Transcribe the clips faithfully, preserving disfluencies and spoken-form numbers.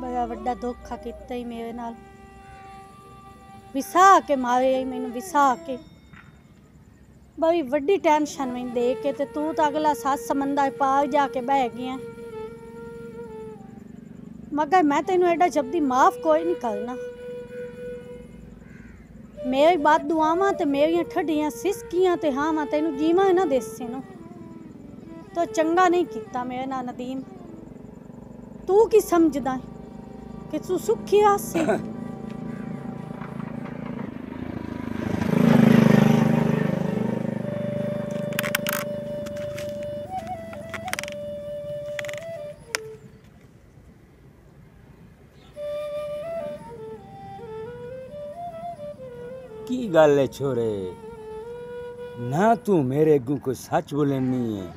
बड़ा वड्डा धोखा किया ही मेरे नाल, विसा के मारे ही मैनू, विसा के बड़ी वड्डी टेंशन मैनू दे के ते तू तो अगला सात समंदर पार जाके बह गई। मगर मैं तेनों एडा जल्दी माफ़ कोई नहीं करना। मेरी बात दुआवां ते मेरिया ठड्डियां सिसकियां ते हाँ मैं तेनों जीवां ना देसी नूं, तो चंगा नहीं किया मेरे ना नदीम। तू की समझदा है कि तू सुखी आसी की गल है छोरे, ना तू मेरे अगू कोई सच बोलनी है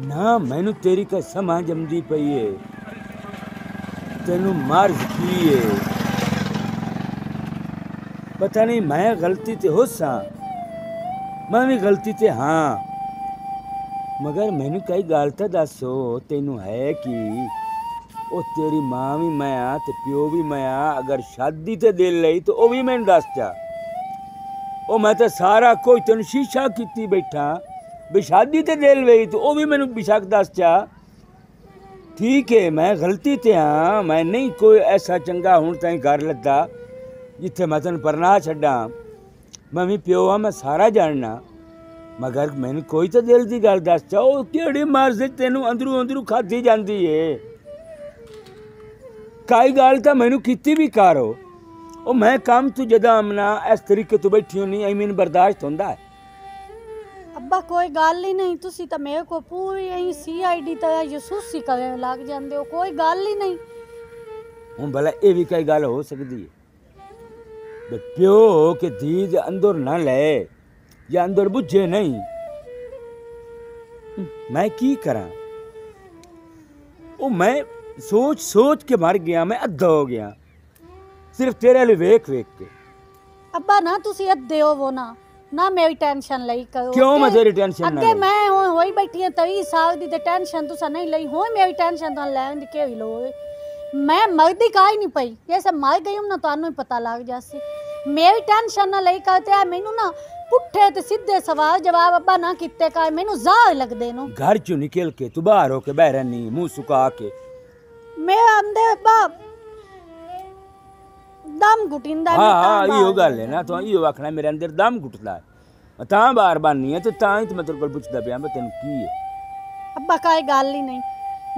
ना मैनू तेरी का समां जमदी पई है। तेनू मार्ज की है पता नहीं, मैं गलती ते हो सा, मैं भी गलती ते हाँ, मगर मैनू कई गल तो दसो तेनू है कि ओ तेरी माँ भी मैं आ ते प्यो भी मैं आ, अगर शादी ते दे लई तो ओ भी मैनू दस जा। ओ मैं तो सारा कोई तेन शीशा की बैठा भी शादी तो दे लई तो वह भी मैनू बेशक दस जा। ठीक है मैं गलती तो हाँ, मैं नहीं कोई ऐसा चंगा हूँ तीन कर लता जिथे मैं तेन परना छड्डा, मैं भी प्यो हाँ मैं सारा जानना, मगर मैनू कोई तो दिल की गल दस जा। ओ केड़ी मार्ज तेनू अंदरू अंदरू खाधी जाती है, कई गल तो मैनू की भी करो। ओ मैं काम तू जदा अमना इस तरीके तू बैठी होनी आई मैनू बर्दाश्त होंदा है। अब्बा कोई गल ही नहीं, तुसी तो मेरे को पूरी यही सी आई डी तरह यूसूसी करने लग जाते हो, कोई गल ही नहीं। हूँ भला ये भी कई गल हो सकती है, प्यो के धीज अंदर ना ले या अंदर बुझे नहीं, मैं की करा। ओ मैं सोच सोच के मर गया, मैं अद्धा हो गया सिर्फ तेरे लिए वेख वेख के। अब्बा ना तुसी अद्धे हो वो ना ना मेरी टेंशन लई करो। क्यों मैं तेरी टेंशन ना अगे मैं हो होई बैठी है तेरी साल दी ते टेंशन तुसा नहीं लई हो। मेरी टेंशन तो लैन दी के लो, मैं मरदी काई नहीं पई, ये सब मर गई हूं ना तानू ही पता लग जासी। मेरी टेंशन ना लई करते है मेनू ना पुठे ते सीधे सवाल जवाब अब्बा ना किते का मेनू ज़ार लगदे नो। घर चो निकल के तू बाहर होके बह रहनी मुंह सुका के, मेरा अंदर बाप दम घुटिंदा। हाँ हाँ इहो गल है ना, तो इहो आखना मेरे अंदर दम घुटदा है तां बार बानी है, तो तां ही मैं तेरे कोल पुछदा पिया मैं तेन की है। अब्बा काई गल ही नहीं,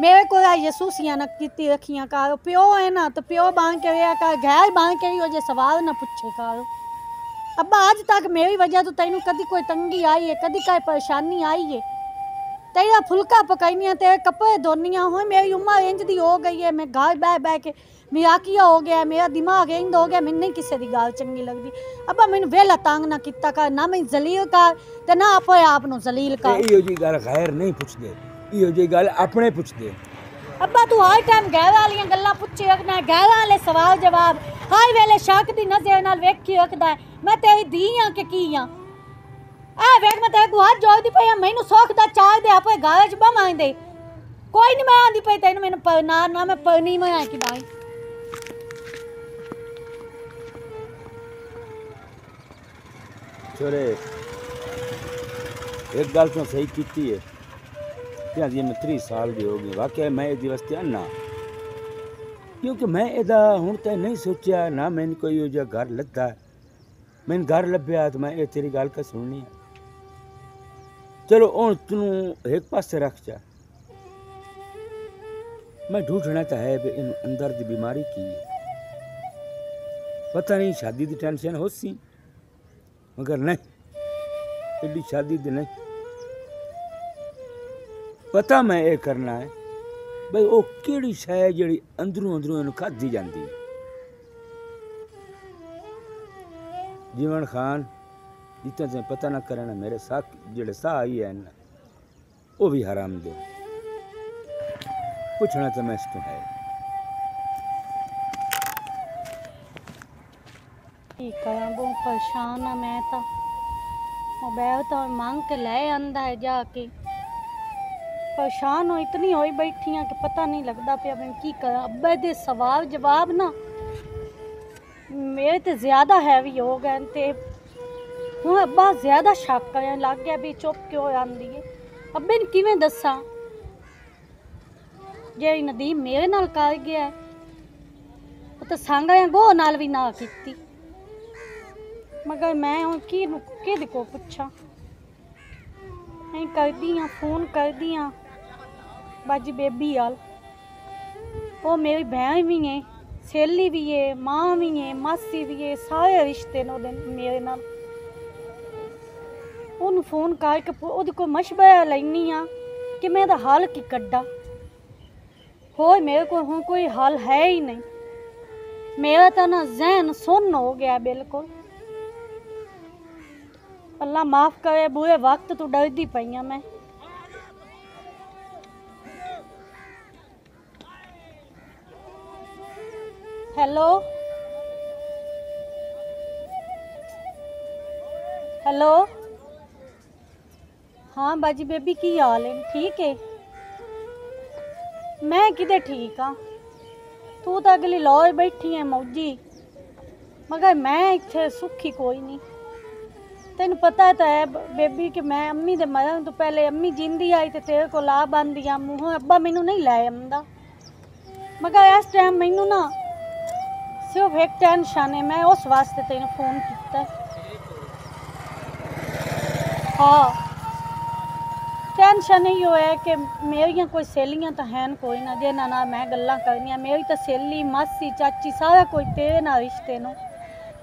मेरे को यसूसियां ना कीती रखियां करो, प्यो है ना तो प्यो बांग के रहा कर, गैर बांग के हो जे सवाल ना पूछे करो। अब्बा आज तक मेरी वजह तो तैनू कदी कोई तंगी आई है, कदी कोई परेशानी आई है? तेरा फुलका पकाइनिया तेरे कपड़े धोनिया हो, मेरी उम्र इंज दी हो गई है, मैं घर बह बह के मियाकिया हो गया, मेरा दिमाग इंज हो गया, मैंने नहीं किसी की गाल चंगी लगती। अब्बा मैंने वेला तंग ना किता कर, ना मैं जलील कर ते ना अपने आप नू जलील कर। इहो जी गल गैर नहीं पुछदे, इहो जी गल अपने पुछदे। अब्बा तू हर टाइम गैर वाली गल्लां पुछी रखना, गैर वाले सवाल जवाब हर वेले शक दी नज़र नाल वेखी रखदा है। मैं तेरी धी हां कि की हां? आ वेख मैं तेरे को हाथ जोड़दी पई हां, मैनू सोख दा चार दे आपे गाज बमाई दे, कोई नहीं मैं आंदी पई तैनू मैनू परना ना, मैं परनी में आ की बाई। छोरे एक गल तो सही कीती है कि आज ये मैं तीस साल दी हो गई, वाकई मैं इस दिवस ते ना, क्योंकि मैं एदा हुण ते नहीं सोचा ना मैंने कोई हो जा घर लद्दा, मैंने घर लभ्या तो मैं ये तेरी गल का सुननी है। चलो हूँ तू एक पासे रख जा, मैं ढूंढना तो है भी इन अंदर दी बीमारी की है। पता नहीं शादी की टेंशन हो सी, मगर नहीं एडी शादी दी नहीं। पता मैं ये करना है भाई वो केड़ी शाय जी अंदरों अंदरों इन्हू खाधी जाती है। जीवन खान जितना तुझे पता ना करना, मेरे साथ जेड़े साह आई है ना वो भी हराम दे पूछना तो मैं इसको है। बहुत परेशान है मैं तो, मोबाइल तो मांग के ले आंदा है जाके, परेशान हो इतनी होई बैठी हाँ कि पता नहीं लगता पे मैं की करा। अब्बे दे सवाल जवाब ना मेरे तो ज़्यादा हैवी हो गए ते हूँ अब्बा ज़्यादा शक कर लग गया भी चुप क्यों आंदी है। अब्बे ने किवें दस्सां जेड़ी नदीम मेरे नाल कर गया वो तो सांगा गोह नाल भी ना कीती, मगर मैं हूँ कि किहदे को पुछां। मैं करदी हाँ फोन करदी हाँ बाजी बेबी आल, वो मेरी बहन भी है, सहेली भी है, माँ भी है, मासी भी है, सारे रिश्ते ने मेरे नाल। उन्होंने फोन करके वो को मशवरा लैनी हाँ कि मैं तो हल की कड्डा हो, मेरे को हूँ कोई हल है ही नहीं। मेरा तो ना जहन सुन्न हो गया बिल्कुल। अल्लाह माफ़ करे बुरे वक्त तो डरती पई हाँ मैं। हेलो हेलो हाँ बाजी बेबी की हाल है? ठीक है मैं किधर ठीक हाँ, तू तो अगली लॉज बैठी है मौजी, मगर मैं इतने सुखी कोई नहीं। तेन पता तो है बेबी कि मैं अम्मी दे मरण तो पहले अम्मी जींदी आई तो ते तेरे को ला बांधी आ मूँह, अब्बा मैनू नहीं लाए आंदा। मगर इस टाइम मैनू ना सिर्फ एक टेंशन है, मैं उस वास्ते तेन फोन किया। हाँ टेंशन ही हो है कि मेरिया कोई सहेलियां तो हैं कोई ना जिन्हां नाल मैं गल्लां करनियां। मेरी तो सहेली मासी चाची सारा कोई तेरे नाल रिश्ते नूं।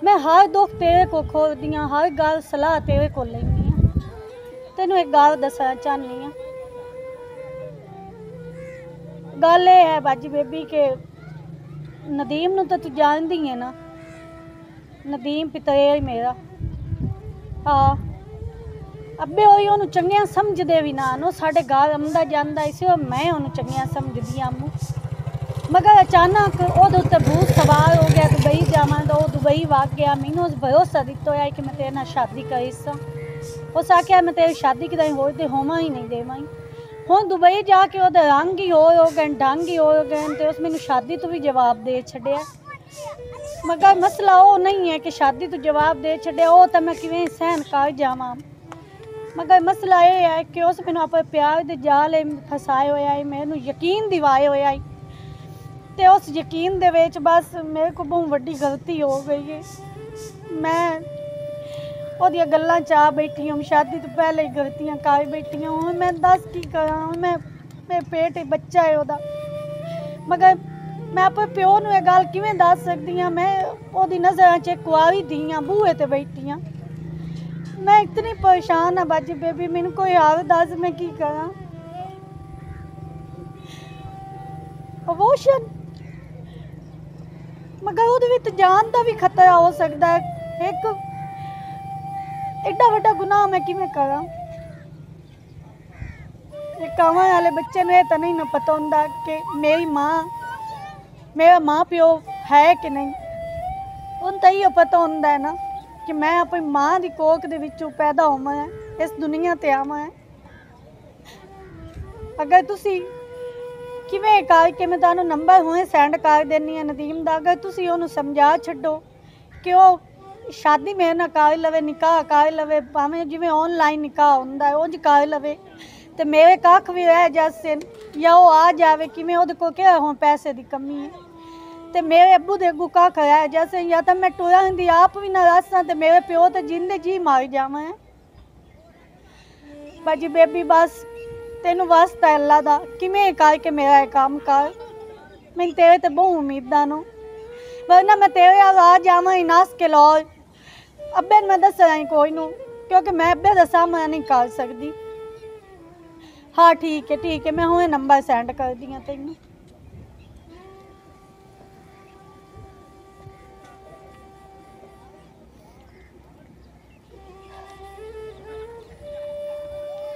मैं हर दुख तेरे को खोलदी हाँ, हर गल सलाह तेरे को लैनी हाँ। तेनू एक गल दसना चाहनी हाँ, गल ये है बाजी बेबी के नदीम नू तो तू जानदी है ना, नदीम पितरेर मेरा। हाँ अब्बे ओही ओनू चंगिया समझदे भी ना, नो साढ़े घर आंदा जांदा इसी और मैं ओनू चंगिया समझदी हाँ मू। मगर अचानक वो उत्ते भूत सवार हो गया दुबई जावा तो वह दुबई वाग गया। मैनू उस भरोसा दिता है कि मैं तेरे नाल शादी करीस, उस आख्या मैं तेरी शादी किदाई हो तो होव ही नहीं देवी। हूँ दुबई जाके वो रंग ही हो गए डंग ही हो गए तो उस मैंने शादी तो भी जवाब दे छड़िया। मगर मसला वो नहीं है कि शादी तो जवाब दे छड़िया वो तो मैं किवें सहन कर जावा, मगर मसला ये है कि उस मैंने अपने प्यार के जाल फसाए होया है, मैनू यकीन दिवाए होया है। ते उस यकीन दे विच बस मेरे को बहुत वड्डी गलती हो गई है। मैं ओदियां गल्लां चा बैठी हूँ, शादी तो पहले ही गलतियाँ कर बैठी हूँ। हूँ मैं दस की करा, हूँ मैं मेरे पेट ही बच्चा है ओदा, मगर मैं अपने प्यो नूं इह गल किवें दस सकदी हाँ। मैं ओदी नज़रां च इक कुआरी धी हाँ, बूहे ते बैठी हाँ। मैं इतनी परेशान हाँ बाजी बेबी, मैनूं कोई हल दस मैं की करां। अबोशन मगर वो जान का भी खतरा हो सकता है, एक एडा वड्डा गुनाह मैं किवें करां। आने वाले बच्चे ने तो नहीं ना पता होंदा कि मेरी माँ मेरा माँ प्यो है कि नहीं, उन्हें तो इहो पता होंदा है ना कि मैं अपनी माँ की कोख दे विचों पैदा होवां है, इस दुनिया ते आवां है। अगर तुसी किवें करके मैं तुहानू नंबर हुए सेंड कर देनी है नदीम दा, अगर तुसी उन्होंने समझा छड्डो कि वो शादी मेरे नाल कर लवे, निकाह कर लवे, भावें जिवें ऑनलाइन निकाह हुंदा है उंज कर लवे ते मेरे कख भी रह जासे या वो आ जावे किवें ओहदे कोल कि हुण पैसे दी कमी है ते मेरे अब्बू दे अगू कख रह जासे या तो मैं टुरांदी आप भी ना रसां ते मेरे प्यो ते जिंदे जी मर जावां। बाजी बेबी बस तेनू वास्ता अल्लाह दा किवें करके मेरा एक काम कर, मैं तेरे ते बहुत उम्मीदां नूं, वरना मैं तेरे आ जावां ही नास के लौर। अब्बे मैं दस रही कोई नूं क्योंकि मैं अब्बे दा सामना नहीं कर सकती। हाँ ठीक है ठीक है मैं हुणे नंबर सेंड कर दी आं तैनूं।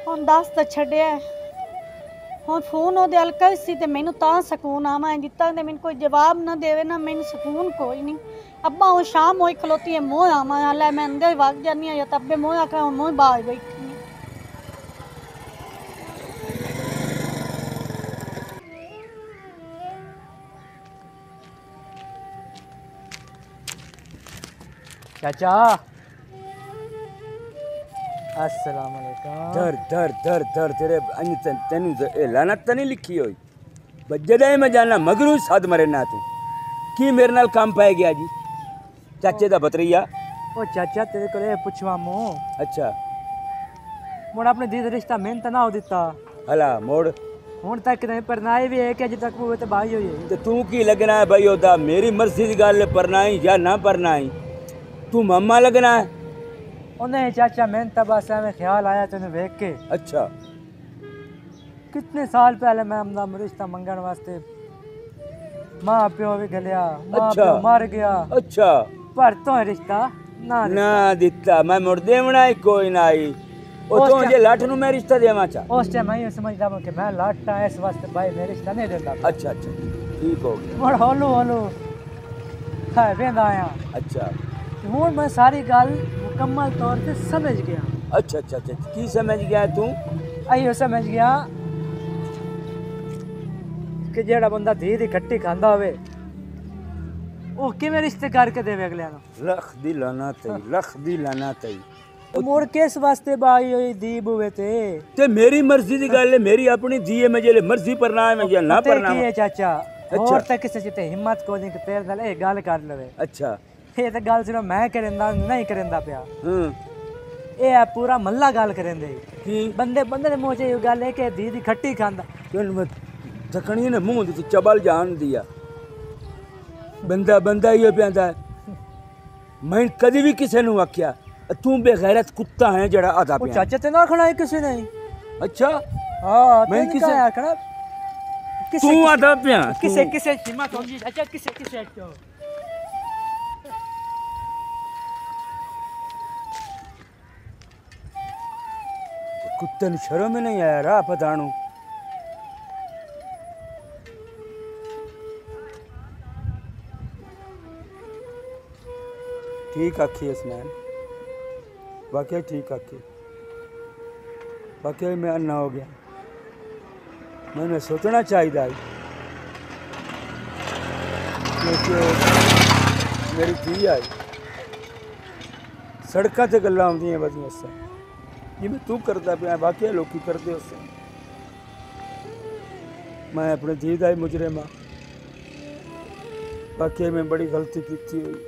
हम दस तो छड़िया हम फोन वो अल कर सी तो मैनू तां सुकून आवा है, जितना तो मैंने कोई जवाब ना देवे ना मैनू सुकून कोई नहीं। अब्बा हूँ शाम हो खलोती है मोह आवा हाल मैं अंदर वग जानी हाँ या तब्बे मोह आखा मोह बाहर बैठी। चाचा अस्सलाम वालेकुम। धर धर धर धर तेरे अन तेन ए लानत नहीं लिखी हुई बजदाई में जाना मगरू साध मरे ना तू की मेरे नाल काम पाए गया जी चाचे दा बतरिया। ओ चाचा तेरे को पूछवा मो अच्छा मोड़ अपने जी रिश्ता मेहनत ना हो दिता हला मोड़ हूँ तक नहीं परनाई भी है कि अज तक वो तो बाई हुई है तो तू की लगना है भाई ओदा मेरी मर्जी की गल परनाई या ना परनाई तू मामा लगना है उन्हें चाचा मेहनत बस में ख्याल आया तेन वेख के। अच्छा कितने साल पहले मैं अपना रिश्ता मंगने वास्ते मां प्यो भी गलिया मां प्यो मर गया। अच्छा पर तो रिश्ता ना ना दिता मैं मुड़ देवना ही कोई ना आई ओ तो मुझे लाठ नु मैं रिश्ता देवा चा उस टाइम मैं समझदा मैं कि मैं लाठा इस वास्ते भाई मैं रिश्ता नहीं देता। अच्छा अच्छा ठीक हो गया और होलो होलो हां वेंदा आया। अच्छा हूँ मैं सारी गल मुकम्मल तौर पे समझ गया। अच्छा अच्छा अच्छा की समझ गया तू अयो समझ गया कि जेड़ा बंदा धीरे धीरे खट्टी खांदा होवे ओ किवें रिश्ते करके देवे अगले नु लख दी लानत है लख दी लानत है मोड़ किस वास्ते बाई होई दी बुवे ते ते मेरी मर्जी दी गल है मेरी अपनी धीए में जेले मर्जी पर ना मैं ना पर ना है चाचा और तक किसे जिते हिम्मत को नहीं कि तेरे नाल ए गल कर लेवे। अच्छा ये तो गल सिर्फ मैं करेंदा नहीं करेंदा पिया ये पूरा मल्ला गल करेंदे बंदे बंदे ने मुझे ये गल है कि दीदी खट्टी खांदा धकनी ने मुंह दी चबल जान दिया बंदा बंदा ही पैंदा मैं कदी भी किसी ने आख्या तू बेगैरत कुत्ता है जड़ा आधा पिया चाचा ते ना खड़ा है किसी ने। अच्छा हां मैं किसे आखड़ा तू आधा पिया किसे किसे हिम्मत होंगी। अच्छा किसे किसे कुत्तन शर्म नहीं आया रहा पता नू ठीक आखी हसनैन वाकई ठीक आखी वाकई मैं अन्ना हो गया मैंने सोचना चाहिए मेरी धी आई सड़क से गल्लां आउंदियां बदियां सा जिम्मे तू करता पे वाकई लोग करते उस मैं अपने जी का ही मुजरिम हाँ वाकई मैं बड़ी गलती की हुई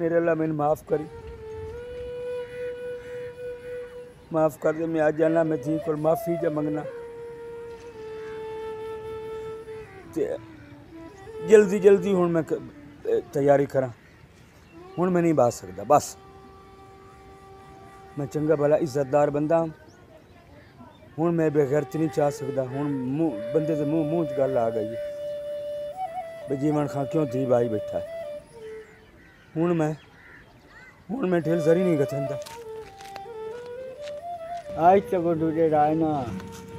मेरे अल्लाह मैंने माफ़ करी माफ़ कर दे मैं आज जाना मैं जी को माफ़ी जा मंगना जल्दी जल्दी हूँ मैं तैयारी करा हूँ मैं नहीं बच सकता बस मैं चंगा भला इज्जतदार बंदा हूँ मैं बेगैरती नहीं चाह सकता हूँ मुँह बंदे के मुँह मुँह गल आ गई है जीवन खां क्यों धी बाई बैठा है हूँ मैं हूँ मैं ठेल सरी नहीं गता आज तक दूजे रायना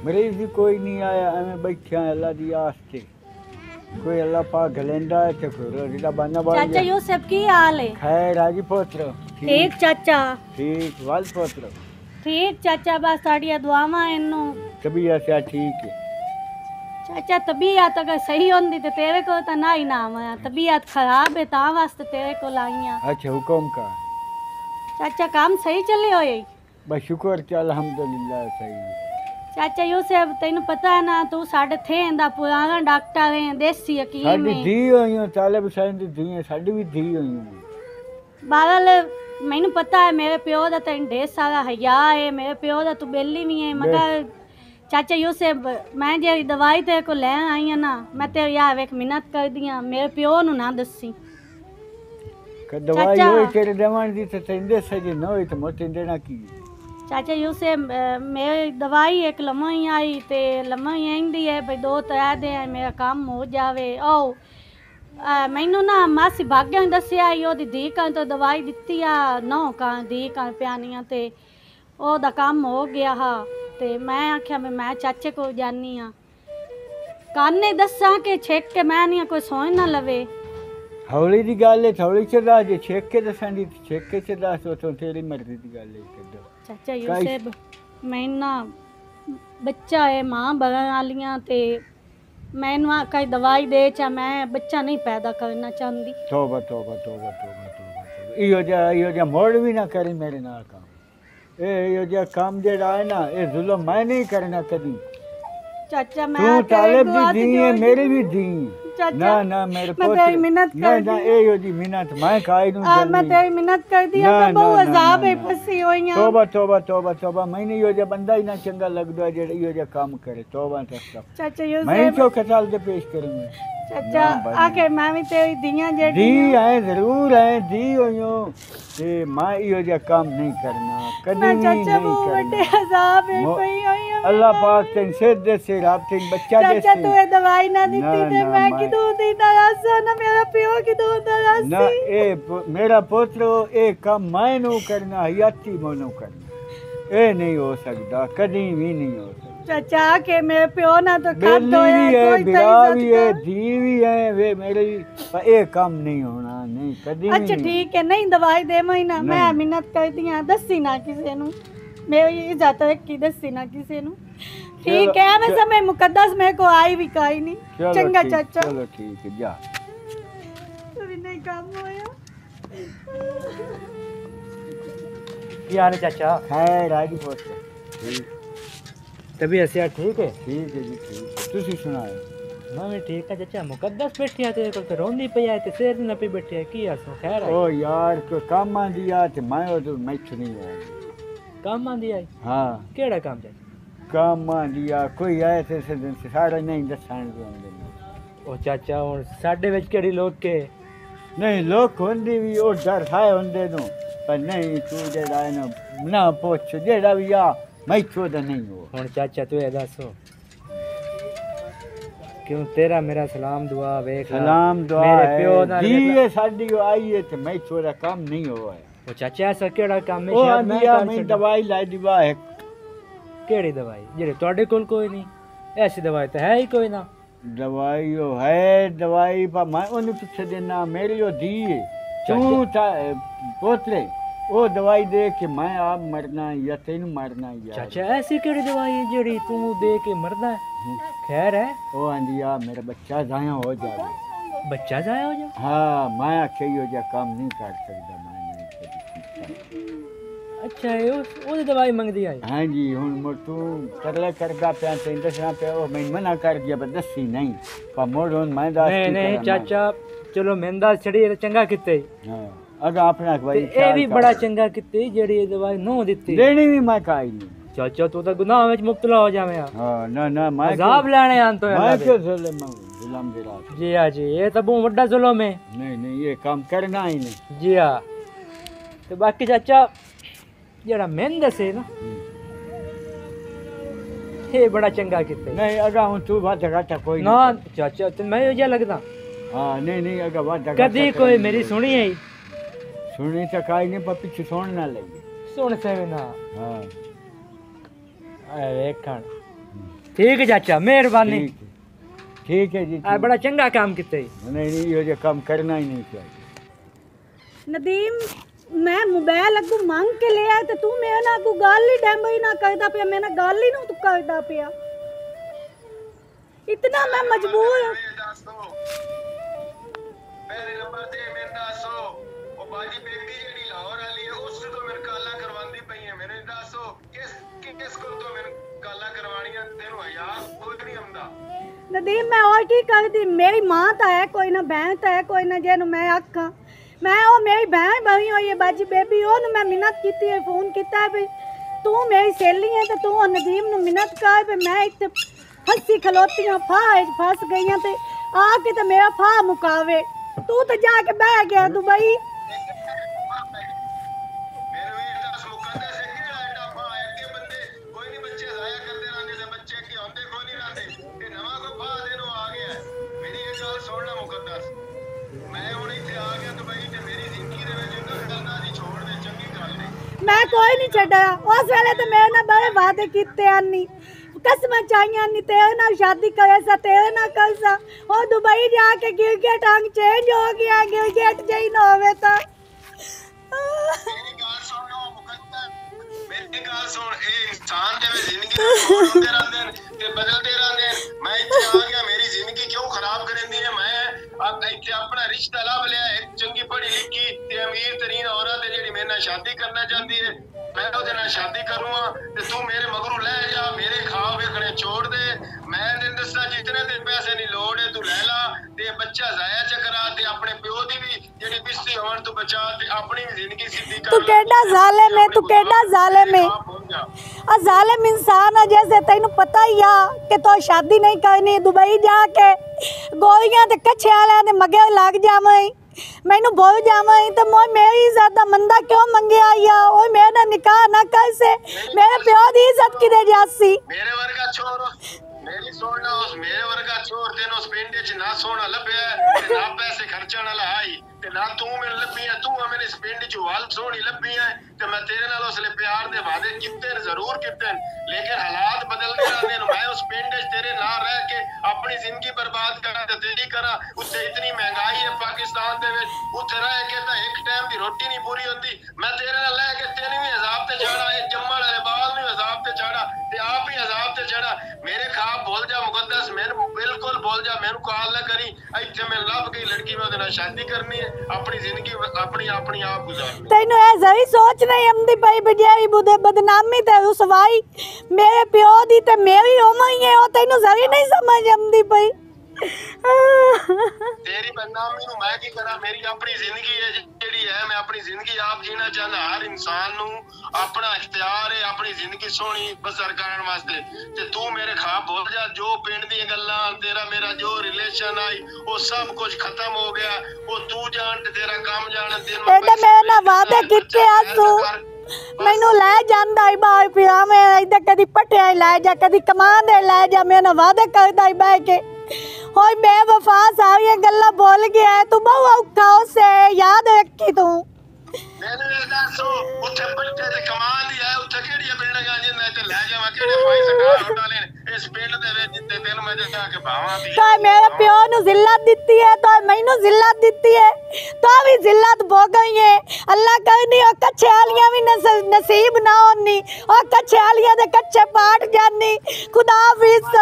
मरीज भी कोई नहीं आया एवं बैठा अल्लाह की आस से कोई अल्लाह पाक गलेंदा है चाचा यूसुफ की हाल है खैर राजी पोत्र ठीक चाचा ठीक वाल पोत्र ठीक चाचा बस साड़िया दुआवा इन्नू तबीयत सा ठीक है चाचा तबीयत अगर सही होंदी ते तेरे को तो ना ही ना आया तबीयत खराब है ता वास्ते तेरे को लाईया। अच्छा हुकुम का चाचा काम सही चले होए बस शुक्र ते अल्हम्दुलिल्लाह सही चाचा यूसुफ तैनू पता है ना तू साडे थे दा पुराना डॉक्टर है देसी हकीम है साडी धी होईया तालिब हुसैन दी धी साडी भी धी होईया बारल मैनू पता है मेरे प्यो का तेन ढेर सारा हया है मेरे प्यो का तू बेली भी है मगर चाचा यूसुफ मैं जी दवाई तेरे को लैन आई है ना मैं तेरे यार एक मेहनत कर दी हाँ मेरे प्यो नू ना दसी चाचा यूसुफ मेरी दवाई एक लम्मा ही आई तो लम्मा ही आईदी है भाई दो त्रै दिन मेरा काम हो जाए आओ मैनू ना मासी भाग्य दसिया ओदी धी कान तो दवाई दिती आ नौ कान धी कान पियानिया ते ओदा काम हो गया हा ते मैं आख्या मैं मैं चाचे को जानी हाँ काने दसा के छेक के मैं नहीं कोई सोई ना लवे हौली दी गल है हौली चला जे छेक के दसन दी छेक के चला सो तो तेरी मर्जी दी गल है चाचा यूसुफ मैं ना बच्चा है मां बगन वालियां ते मैं वहाँ कहीं दवाई दे चा मैं बच्चा नहीं पैदा करना चाहती। तोबा तोबा तोबा तोबा तोबा इहो जा इहो जा मोड़वी ना करी मेरे नाल काम। ए इहो जा काम जेड़ा है ना ए जुल्म मैं नहीं करना कदी। चाचा मैं तू ताले भी दी है मेरी भी दी ना ना मेरे को मैं मिन्नत कर ना ए इहो जी मिन्नत मैं काई नु जल्दी मैं तेरी मिन्नत कर दी अब बहु अजाब है फसी होया। तौबा तौबा तौबा तौबा मैंने इहो जे बंदा ही ना चंगा लगदा जेड़ा इहो जे काम करे। तौबा तौबा चाचा यो मैं तो कताल दे पेश करूं मैं। चाचा आके मैं भी तेरी दिया जेड़ी दी है जरूर है दी होयो ए मैं इहो जे काम नहीं करना कदी नहीं करना। चाचा वो बड़े अजाब है कोई होयो अल्लाह पाक तेन सेहत दे से रात एक बच्चा दे से। चाचा तू ए दवाई ना दीती ते मैं किदू दी नाराज ना मेरा पियो किदू नाराज ना ए मेरा पोत्रो ए काम मैं नु करना हयाती मोनो करना ए नहीं हो सकदा कदी भी नहीं हो सकदा। चाचा के मेरे पियो ना तो काम धोया कोई बिरावी है जीवी है वे मेरे ए काम नहीं होना नहीं कदी। अच्छा ठीक है नहीं दवाई दे महीना मैं मिन्नत कर दिया दसी ना किसे नु मैं जाता है कि दसी ना किसी नु। ठीक है वैसे मैं मुकद्दस मेरे को आई भी काई नहीं चंगा चाचा। चलो ठीक है जा तभी नहीं काम होया यार चाचा है राजी बहुत तभी ऐसे ठीक है। ठीक है जी ठीक तुसी सुनाओ। मैं भी ठीक है चाचा मुकद्दस बैठी है तेरे को तो रोंदी पई है ते शेर ना पे बैठी है की हसो खैर है। ओ यार को काम आ दिया ते मैं तो मैं नहीं है काम आ दिया। हां केड़ा काम जाए काम आ दिया कोई आए थे से दिन से सारा नहीं दसान दे। ओ चाचा और साडे विच केड़ी लोग के नहीं लोग होंदी भी और डर खाए होंदे नो पर नहीं तू जेड़ा ना ना पूछ जेड़ा भी आ मैं छोदा नहीं हो। हुन चाचा तू ए दसो क्यों तेरा मेरा सलाम दुआ वे सलाम दुआ मेरे प्यो दा ये साडी आई है ते मैं छोरा काम नहीं होया। ओ चाचा ऐसा केड़ा काम में शायद मैं काम में दवाई लाई दिवा है। केड़ी दवाई जेरे तोड़े कोल कोई नहीं ऐसी दवाई तो है ही कोई ना। दवाई यो है दवाई पर मैं उन पीछे देना मेरी यो दी तू पोतले ओ दवाई दे के मैं आप मरना या तेन मरना या। चाचा ऐसी केड़ी दवाई है जेड़ी तू दे के मरना खैर है। ओ आंदिया मेरा बच्चा जाया हो जाए बच्चा जाया हो जाए। हां मैं आखे यो जा काम नहीं कर सकदा। अच्छा है वो दवाई मंग दी आई। हां जी हुन मोर तू करला करदा पे तेंदसा पे ओ मैं मना कर दिया बदसी नहीं पर मोर हुन मैं दास नहीं नहीं चाचा चलो मेंदा छड़ी चंगा किते। हां अगर आपना भाई ए भी बड़ा चंगा किते जेड़ी ये दवाई नो देती लेनी भी मैं काई नहीं। चाचा तू तो गुनाह में मुब्तला हो जावे। हां ना ना मैं अजाब लेने आन तो मैं के जुल्म जुल्म दे रात जी हां जी ये तो बहुत बड़ा जुल्म है नहीं नहीं ये काम करना ही नहीं। जी हां तो बाकी चाचा जड़ा मेंदस है ना ये बड़ा चंगा किते नहीं अगा हूं तू बात घाटा कोई ना। चाचा तन मैं ये लगदा हां नहीं नहीं अगा बात घाटा कदी कोई मेरी सुनी है सुनी तो काई नहीं पर पीछे सुन ना ले सुन से ना। हां अरे खान ठीक है चाचा मेहरबानी। ठीक है जी आ बड़ा चंगा काम किते नहीं नहीं ये जो काम करना ही नहीं चाहिए। नदीम मैं मोबाइल अगू मांग के ले आया तो तू मेरे ना अगू गाल ही डैम ही ना करदा पिया मैंने गाल ही ना तू करदा पिया इतना मैं मजबूर हूं। मेरे नंबर दे मेरे दासो ओ बाजी बेटी जेडी लाहौर वाली है उस तो मेरे काला करवांदी पई है मेरे दासो किस किस को तो मेरे काला करवाणियां तेनु हया कोई नहीं आंदा। नदीम मैं और की कर दी मेरी मां ता है कोई ना बहन ता है कोई ना जेनु मैं आखा मैं ओ मेरी बहन बनी हो ये बाजी बेबी हो न मैं मिन्नत कीती है फोन कीता है भाई तू मेरी सहेली है तो तू और नदीम नु मिन्नत कर भाई मैं इत्थे फंसी खलोतियां फाए फंस गईयां ते आके ते मेरा फा मुकावे तू तो जाके बह गया दुबई। मैं कोई नहीं छड़ा उस वेले तो मेरे ना बड़े वादे कीते आनी कसम चाहिए नी तेरे ना शादी करे सा तेरे ना कर सा और दुबई जाके गिर गया टांग चेंज हो गया गिर गया जई ना होवे ता मेरी गाल सुन लो मुकद्दस मेरी गाल सुन ए इंसान दे जिंदगी छोड़ दे रंदे ते बदल दे रंदे मैं इथे आ गया मेरी जिंदगी शादी करना चाहती है, मैं उहदे नाल शादी करूंगा ते तू मेरे मगरू ले जा, मेरे खाव वेखने छोड़ दे, मैं तेन दसा जितने ते पैसे दी लोड़ है तू ले ला, ते बच्चा जाया चकरा, ते अपने प्यो दी भी जेड़ी बिस्ती होण तू बचा, ते अपनी भी जिंदगी सिद्धी कर। तू केड़ा जालिम है, तू केड़ा जालिम है, आ जालिम इंसान है। जैसे तैनू पता ही आ कि तू शादी नहीं करनी, दुबई जाके गोलियां ते कछियां ते मगे लग जावें, मैनू बोल जावा तो मोए मेरी इज्जत दा मंदा क्यों मंगया या, ओए मेरा निकाह ना कर से, मेरे प्यो दी इज्जत किदे जासी। मेरे वर्गा छोर मेरी सोना, उस मेरे वर्गा छोर तेन उस पिंड च ना सोना लभया ते ना पैसे खर्चण वाला आई, ते ना तू मेन लभी है, तू मेरे इस पिंड च वाल सोनी लभी है, ते मैं तेरे नाल उसले प्यार दे वादे कीते न, जरूर कीते न, लेकिन हालात बदलदे रहंदे न। मैं उस पिंड च तेरे ना रह के अपनी जिंदगी बर्बाद करा ते तेरी करा, उत्ते इतनी महंगाई है पाकिस्तान दे विच, उत्थे रह के तां इक टाइम दी रोटी नहीं पूरी होंदी। मैं तेरे नाल लै के तेन भी अजाब ते चढ़ा, इह जम्मण वाले बाल भी अजाब ते चढ़ा, ते आप ही अजाब ते चढ़ा। मेरे खाब भूल जा मुक़द्दस, मेरे बिल्कुल भूल जा, मैनू काल ना करी, इत्थे मैं लभ गई लड़की, मैं उहदे नाल शादी करनी है, अपनी जिंदगी अपनी अपनी आप गुजारनी। तैनू ऐ जरी सोच नहीं आंदी पई बजाई बुदे बदनामी ते रुसवाई मेरे प्यो दी ते मेरी होवई है, ओ तैनू जरी नहीं समझ आंदी पई। तेरी बदनामी नूं मैं की करा, मेरी अपनी जिंदगी है जिहड़ी है, मैं अपनी जिंदगी आप जीना चाहना। हर इंसान नूं अपना इख्तियार है अपनी जिंदगी सोहनी बसर करन वास्ते, ते तू मेरे खाब भुल जा, जो पिंड दी गल्लां तेरा मेरा जो रिलेशन आई ओ सब कुछ खत्म हो गया, ओ तू जान ते तेरा काम जान। तेरे मेरे नाल वादे कीते आ तू मैनू लै जांदा ही बाहर फिरा, मैं इधर कदी पटिया लै जा, कदी कमान दे लै जा, मेरे नाल वादे करदा ही बह के, होय बेवफा सारी गल्ला बोल गया है तू, बहु औखा से याद रखी तू। मैंने दसो उठे पट्टे ते कमान दी है, उठे केड़ियां बिल्डिंगां जिंदा ते लै जावा, केड़े फाइव स्टार होटल ने इस पिंड दे विच जिते दिल में जा के भावां दी। तो मेरे प्यो नु जिल्लत दित्ती है, तो मैनू जिल्लत दित्ती है, तो भी जिल्लत भोग गई है। अल्लाह कहनी ओ कच्चे वालियां भी नसीब ना होनी, ओ कच्चे वालियां दे कच्चे पाट जानी, खुदा हाफिज़।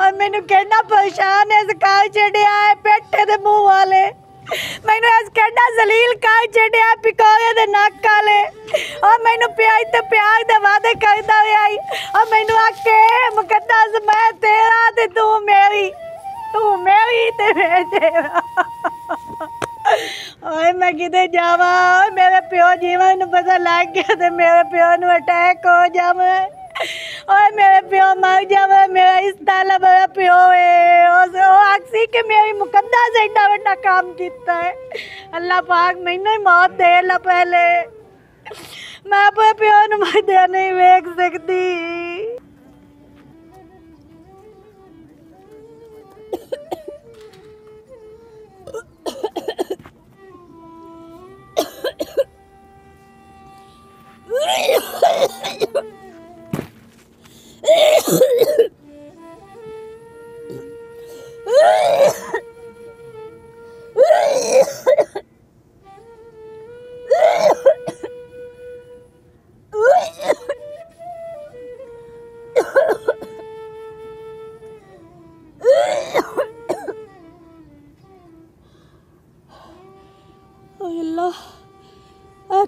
और मैनू कहना परेशान है सकार चढ़िया है, पेटे दे मुंह वाले मैनू आज कहना जलील कार चढ़िया है, पिकोरे दे नाक काले, और मैनू प्यार ते प्यार दे वादे करदा रहा है, और मैनू आके मुक़द्दस मैं तेरा ते तू मेरी, तू मेरी ते मैं तेरा। ओए मैं किधर जावा, मेरे प्यो जीवन पता लग गया ते मेरे प्यो नु अटैक हो जावे, ओए मेरे प्यो मर जावे, मेरा इस ताला बड़ा प्यो है, ओ आखसी के मेरी मुक़द्दस एडा बड़ा काम कीता है, अल्लाह पाक मैनू मौत दे ला पहले, मैं अपने प्यो नु मरदे नहीं वेख सकदी।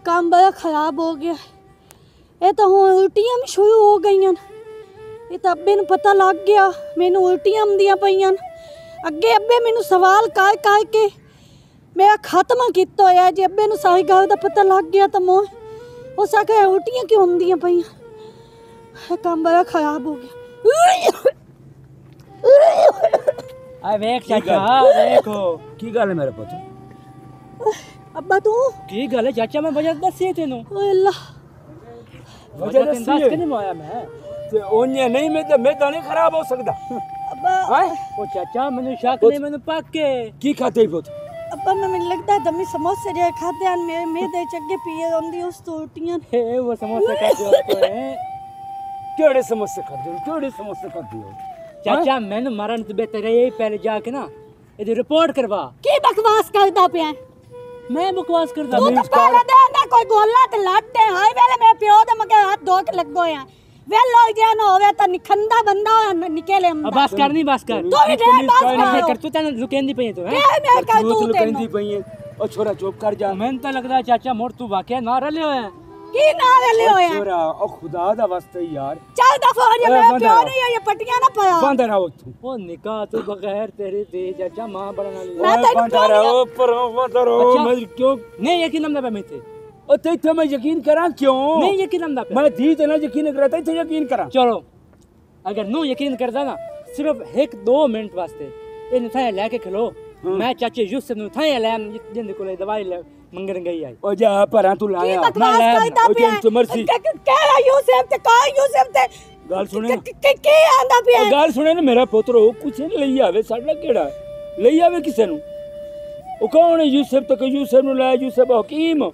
काम बड़ा खराब हो गया, ये तो हम उल्टियां भी शुरू हो गई, ये तो अब्बे नूं पता लग गया मैनू उल्टियां आंदियां पईयां, अगे अब्बे मैनू सवाल कर कर के मेरा खात्मा कीता होया, जे अब्बे नूं सारी गल दा पता लग गया तो मोए हो सके उल्टियां क्यों आंदियां पईयां, काम बड़ा खराब हो गया। आ वेख चाचा देखो की गल है मेरे पुत्र, अब्बा तू की गल है चाचा, मैं वजह दसी तेन, ओए अल्लाह वजह दस के नहीं माया, मैं ते ओने नहीं, मैं ते मैं ताने खराब हो सकदा अब्बा। हां ओ चाचा मेनू शक ने, मेनू पक्के की खाते पुत अब्बा, मैं मन लगदा दमी समोसे जे खाते हैं, मेरे मेदे चगे पिए होंदी उस रोटियां हे, वो समोसे खाते हो, केड़े समोसे खाते हो, केड़े समोसे खाते हो चाचा, मेनू मरण तो बेहतर है पहले जाके ना इदी रिपोर्ट करवा। की बकवास करदा पिया, मैं बकवास करदा, तू तो पहले दे ना कोई गोला ते लाटे, हाय वेले मेरे प्यो दे मगे हाथ धोके लगो है, वे लोग जान होवे त निखंदा बंदा निकले हम बस करनी बस कर तू भी ढेर बस कर तू तने लुकेंदी पई तो है के मैं कह तू लुकेंदी पई है ओ छोरा चुप कर जा। मैं तो लगदा चाचा मोर तू वाकया ना रले होए की ना रले होए छोरा ओ खुदा दा वास्ते यार चल दफा हो जा मेरे प्यो नहीं है ये पटियां ना पाया बंद रहो तू ओ निकाह तो बगैर तेरे दे चाचा मां बड़ा ना मैं तेरे बंद रहो ऊपर मत रहो मैं क्यों नहीं यकीन हम ना पे मैं थे ओ ते तो मैं यकीन करा क्यों नहीं यकीन हम ना पे मैं दी तो ना यकीन करता थे यकीन करा चलो अगर नो यकीन कर जाना सिर्फ एक दो मिनट वास्ते इन थाए लेके खलो मैं चाचे यूस से नु थाए ले जिंद को ले दवाई ले मंगन गई आई ओ जा पर तू लाया ना ले ओ तुम मर्सी कह रहा यूस से ते का यूस से ते गल सुने के के आंदा पे गल सुने ना मेरा पुत्र ओ कुछ नहीं लई आवे साडा केड़ा लई आवे किसे नु ओ कौन यूस से तो यूस से नु लाया यूस से हकीम ओ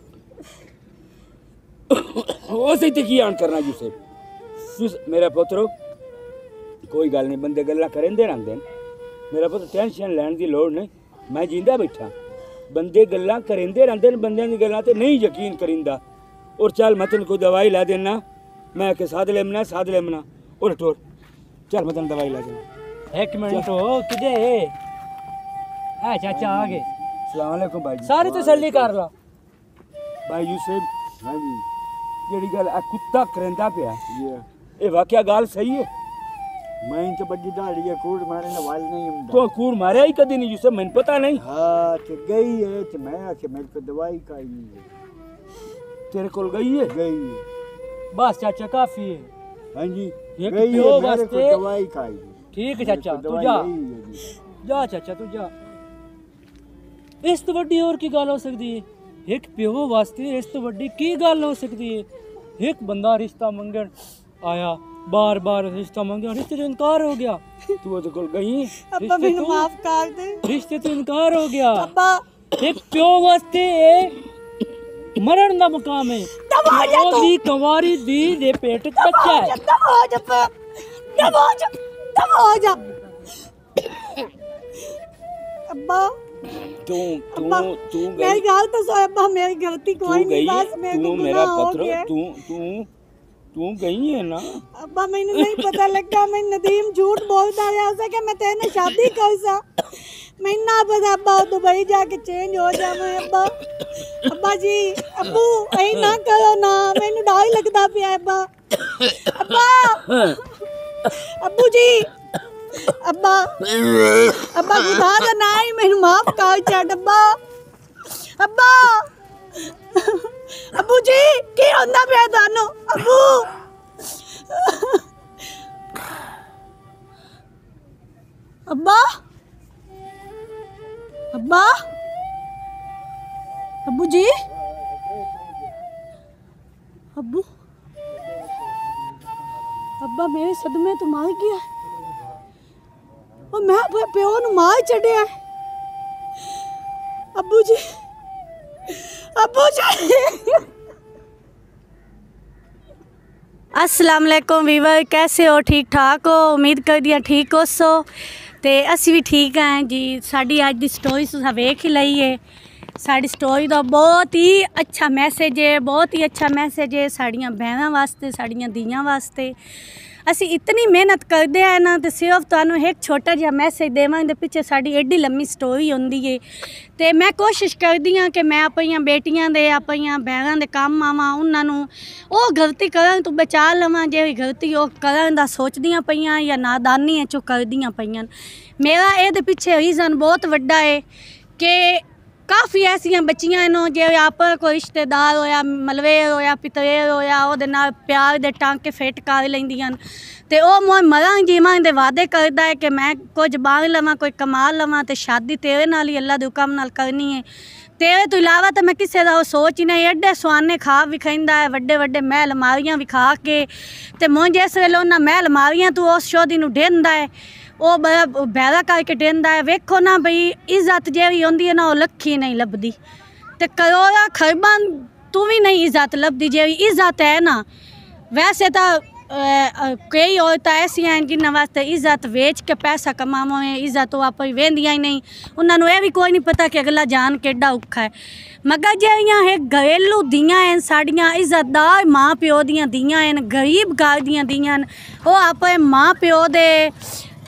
से ते की आन करना यूस से मेरा पुत्र कोई गल नहीं बंदे गल्ला करेंदे रहंदे मेरा पुत्र टेंशन लैन दी लोड़ नहीं मैं जींदा बैठा बंदे गल्ला करेंदे रहंदे बंदे दी गल्ला ते नहीं यकीन करिंदा और चल मतन को दवाई ला देना मैं के साथ लेमना साथ लेमना और टोर चल मतन दवाई ला देना एक मिनट हो किदे आ चाचा आ गए अस्सलाम वालेकुम भाई सारी तसल्ली कर ला भाई यूसुफ हां जी जेडी गल आ कुत्ता करेंदा पिया ये वाकया गल सही है मैं तो बड़ी दाढ़ी है कूड़ मारे ना वाल नहीं हम तो कूड़ मारे ही कदी नहीं जिसे मैं पता नहीं हां तो गई है तो मैं आके मेरे को दवाई खाई है तेरे को गई है गई है बस चाचा काफी है हां जी गई है मेरे को दवाई खाई ठीक है चाचा तू जा जा चाचा तू जा इस तो बड़ी और की गल हो सकदी है एक प्यो वास्ते इस तो बड़ी की गल हो सकदी है एक बंदा रिश्ता मंगण आया बार बार रिश्ता मांगे रिश्ते से इनकार हो गया तू तो गई अब्बा मेनू माफ कर दे रिश्ते से इनकार हो गया अब्बा एक प्यो वास्ते मरण दा मुकाम है वो भी कंवारी दी दे पेट च बच्चा है तब हो जा तब हो जा तब हो जा अब्बा तू तू तू मेरी गल तो सो अब्बा मेरी गलती कोई नहीं बस मैं तू मेरा पुत्र तू तू तू गई है ना अब्बा मैंने नहीं पता लगा मैं नदीम झूठ बोलता रहा था कि मैं तेरे शादी कर सा मैं ना पता अब्बा दुबई जाके चेंज हो जावे अब्बा अब्बा जी अब्बू ऐ ना करो ना मैंने डर लगता पिया अब्बा अब्बा अब्बू जी अब्बा अब्बा खुदा दा नाम मैंने माफ कर जा अब्बा अब्बा अबू जी की होंदा पिया दानो अबू अब्बा अब्बा अबू जी अबू अब्बा मेरे सदमे तो मार गया और मैं अपने प्यो नूं मार छड्या अबू जी अस्सलाम वालेकुम वीवर कैसे हो ठीक ठाक हो उम्मीद करदी हां ठीक हो सो ते असी भी ठीक हैं जी। साड़ी आज दी स्टोरी तुसीं वेख ही लई है साड़ी स्टोरी दा बहुत ही अच्छा मैसेज है बहुत ही अच्छा मैसेज है साड़ियां बहनां वास्ते साड़ियां धीआं वास्ते असी इतनी मेहनत करते हैं ना तो सिर्फ तुहानू एक छोटा जिहा मैसेज देवांगे पिछे साड़ी एडी लम्मी स्टोरी होंदी है तो मैं कोशिश करती हाँ कि मैं अपनियां बेटियां दे अपनियां भैणां दे काम आवां उन्हां नू ओह गलती करन तो बचा लवां जिहड़ी गलती ओह करन दा सोचदियां पईयां या नादानी है चो करदियां पईयां मेरा इहदे पिछे रीज़न बहुत वड्डा है कि काफ़ी ऐसा बच्चियां न जो आप कोई रिश्तेदार होया मलवेर होया पितरेर होया उहदे नाल प्यार दे टांके फिट कर लैंदियां ते ओह मैं मरांगी मां दे वादे करदा है कि मैं कुछ बाहर लवां कोई कमा लवां ते शादी तेरे नाल ही अल्लाह दे हुक्म नाल करनी है तेरे तो इलावा तो मैं किसी का सोच ही नहीं एडे सुहाने खाब विखाइंदा है वड्डे वड्डे महल मारियां विखा के ते मुंजे इस वेले उन्हां महल मारियां तू उस शोधी नूं ढेंदा है वो बड़ा बहरा करके डेंदा है वेखो ना बई इज्जत जी होंदी है ना वो लक्खी नहीं लभदी ते करोड़ा खरबां तू भी नहीं इज्जत लभदी जी इज्जत है ना वैसे तो कई औरत ऐसी हैं जिन वास्ते इज्जत वेच के पैसा कमावे हैं, इज्जत वापस वेंदियां ही नहीं। उन्होंने यह भी कोई नहीं पता कि अगला जान केडा औखा है। मगर जो घरेलू धीयां हैं साड़ियां इज्जतदार माँ प्यो दियां धीयां हैं, गरीब घर दियां धीयां हैं, वो अपने माँ प्यो दे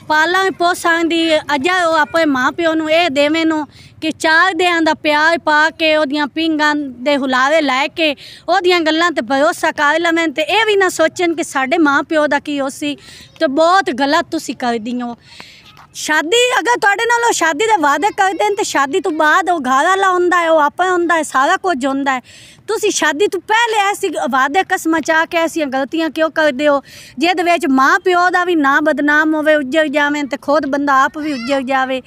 पाला पोसां दी अजा वो अपने माँ प्यो नूं यह देवे नूं कि चार दिन का प्यार पा के ओदियां पिंगां दे हुलावे लैके ओदियां गल्लां ते भरोसा कर लवें ते यह भी ना सोचन कि साढ़े माँ प्यो का की होसी। तो बहुत गलत तुसी करदी हो। शादी अगर तुहाडे नाल शादी दे वादे करदे न ते शादी तो बाद वो घर वाला हुंदा है, वो आपां हुंदा है, सारा कुछ हुंदा है। तुसी शादी तो पहले ऐसी वादे कसम चा के ऐसी गलतियां क्यों करदे हो जिहदे विच माँ प्यो दा भी ना बदनाम होवे, उजड़ जावे ते खुद बंदा आप भी उजड़ जावे।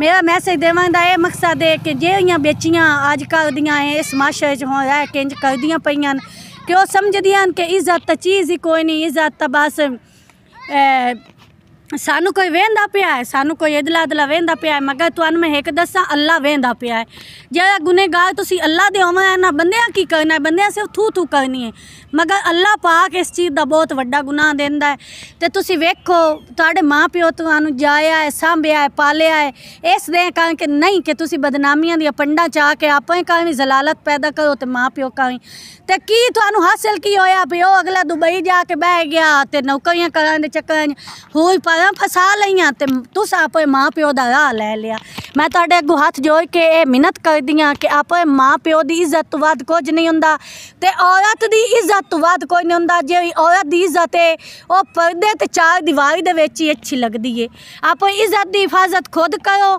मेरा मैसेज देवन दा एह मकसद है कि जिहड़ियां बेचियां अजकल दियां इस माशरे च हो रह के इंज करदियां पईयां कि ओह समझदियां न कि इज्जत तां चीज़ ही कोई नहीं, इज्जत तां बस सानू कोई वेंदा पिया है, सानू कोई अदला अदला वेंदा पिया है। मगर तुहानू मैं एक दसा अल्लाह वेंदा पिया है। जरा गुनहगार तुसी अल्लाह दे होवे ना, बंदे की करना है, बंदे सिर्फ थू थू करनी है। मगर अल्लाह पाक इस चीज़ का बहुत वड्डा गुनाह देंदा है। ते तुसी वेखो तुहाडे माँ प्यो तुहानू जाया है, सांभिया है, पालिया है, इस दे करके नहीं कि तुसी बदनामियां दी पंडा चा के आपां का भी जलालत पैदा करो ते माँ प्यो का भी। ते की तुहानू हासिल की होया भी ओ अगला दुबई जाके बह गया ते नौकरियां करन दे चक्कर होर फसा लिया ते तुस आपे माँ प्यो का राह लै लिया। मैं तुहाडे अगों हथ जोड़ के ये मिन्नत करदी आं कि आपे माँ प्यो की इज्जत तो वध कुछ नहीं हुंदा ते औरत की इज्जत तो वध कोई नहीं हुंदा। जिहड़ी औरत की इज्जत है वह पर्दे ते चार दीवारी दे विच ही अच्छी लगदी है। आपे इज्जत की हिफाजत खुद करो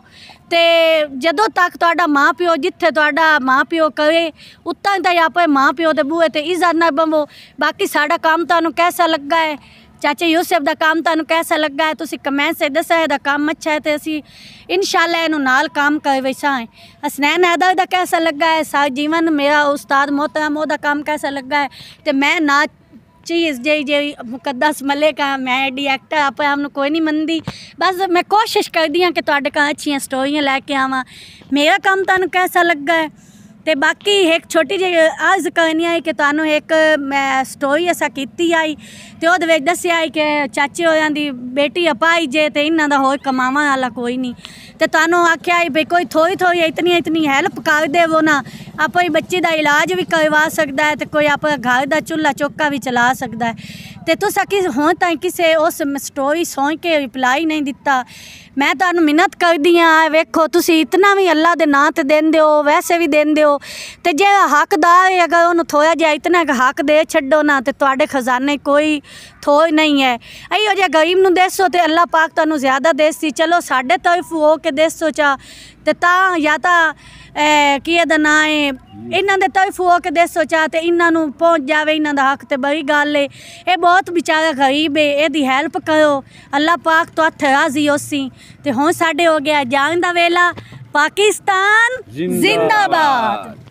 ते जदों तक तुहाडा माँ प्यो जिथे तुहाडा माँ प्यो करे उत्तां तां आपे माँ प्यो दे बूहे ते इज्जत ना बंवो। बाकी साडा काम तुहानूं कैसा लगा है, चाचा यूसुफ का काम तुहानू कैसा लगा है, तुसी कमेंट से दसा है काम अच्छा है तो असी इंशाल्लाह इनू नाल काम कर वैसा है। हसनैन हैदर का कैसा लगा है, सारा जीवन मेरा उस्ताद मोहतरम ओहदा काम कैसा लगा है। तो मैं ना चीज़ जी जी मुकद्दस मलिक हाँ, मैं एडी एक्टर आप आपू कोई नहीं मनती। बस मैं कोशिश करती हाँ कि तुहाडे कोल अच्छी स्टोरियाँ लैके आवां। मेरा काम तुहानू कैसा लगा है ते बाकी एक छोटी जी अर्ज करनी आई कि तुहानू एक मैं स्टोरी असा कीती आई ते ओहदे विच दस्या आई कि चाचे होरां दी बेटी अपाई जे ते इन्हां दा होर कमावन वाला कोई नहीं ते तुहानू आख्या आई भई कोई थोड़ी थोड़ी इतनी इतनी हैल्प कर देवो ना, अपने बच्चे दा इलाज भी करवा सकदा है ते कोई अपना घर दा चूल्हा चौका भी चला सकदा है। ते तुसां कि हुण ताईं किसे उस स्टोरी सुन के रिप्लाई नहीं दिता। मैं तुहानू मिन्नत करदी आं वेखो तुसी इतना भी अल्लाह दे नां ते देंदे हो, वैसे भी देंदे हो ते जे हकदार है अगर उन्हें थोड़ा जिहा इतना हक दे छड्डो ना ते तुहाडे खजाने कोई थोड़ नहीं है। अइयो जे गरीब नूं देसो ते अल्लाह पाक तुहानू ज़्यादा देसी। चलो साडे तरफ हो के देसो चा ते तां या तां कि एहदा नां है इन्हां दे तरफ हो के देसो चा ते इन्हां नूं पहुंच जावे इन्हां दा हक ते बड़ी गल है। ये बहुत बेचारा गरीब है, एहदी हैल्प करो, अल्लाह पाक तो हथ राजी होसी। ते हुण साडे हो गया जान दा वेला। पाकिस्तान जिंदाबाद।